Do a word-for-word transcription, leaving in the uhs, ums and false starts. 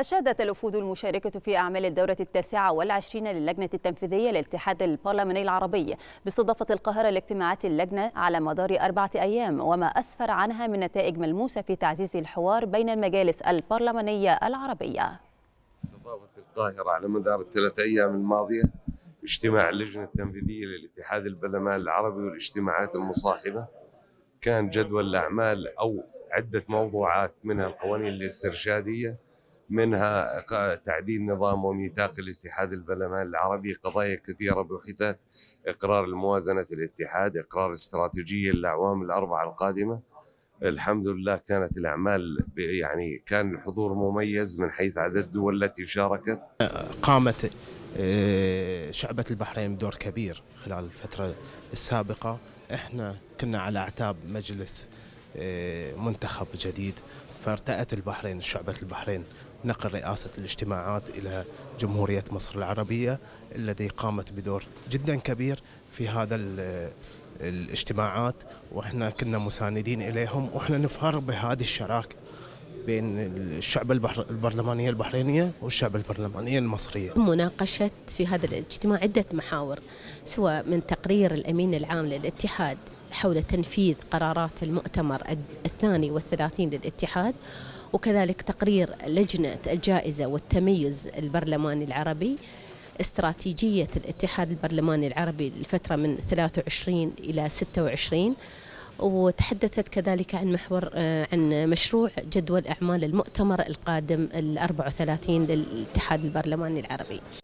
أشادت الوفود المشاركة في أعمال الدورة التاسعة والعشرين للجنة التنفيذية للاتحاد البرلماني العربي باستضافة القاهرة لاجتماعات اللجنة على مدار أربعة أيام، وما أسفر عنها من نتائج ملموسة في تعزيز الحوار بين المجالس البرلمانية العربية. استضافت القاهرة على مدار الثلاث أيام الماضية اجتماع اللجنة التنفيذية للاتحاد البرلماني العربي والاجتماعات المصاحبة. كان جدول الأعمال أو عدة موضوعات، منها القوانين الاسترشادية، منها تعديل نظام وميثاق الاتحاد البرلماني العربي، قضايا كثيرة بحثت، إقرار الموازنة الاتحاد، إقرار استراتيجية للأعوام الأربعة القادمة. الحمد لله كانت الأعمال يعني كان الحضور مميز من حيث عدد الدول التي شاركت. قامت شعبة البحرين بدور كبير خلال الفترة السابقة، احنا كنا على أعتاب مجلس منتخب جديد، فارتأت البحرين شعبة البحرين نقل رئاسة الاجتماعات إلى جمهورية مصر العربية التي قامت بدور جدا كبير في هذا الاجتماعات، وإحنا كنا مساندين إليهم، وإحنا نفخر بهذه الشراكة بين الشعب البرلمانية البحرينية والشعب البرلمانية المصرية. مناقشة في هذا الاجتماع عدة محاور، سواء من تقرير الأمين العام للاتحاد حول تنفيذ قرارات المؤتمر الثاني والثلاثين للاتحاد، وكذلك تقرير لجنة الجائزة والتميز البرلماني العربي، استراتيجية الاتحاد البرلماني العربي للفترة من ثلاثة وعشرين إلى ستة وعشرين، وتحدثت كذلك عن محور عن مشروع جدول أعمال المؤتمر القادم الأربع وثلاثين للاتحاد البرلماني العربي.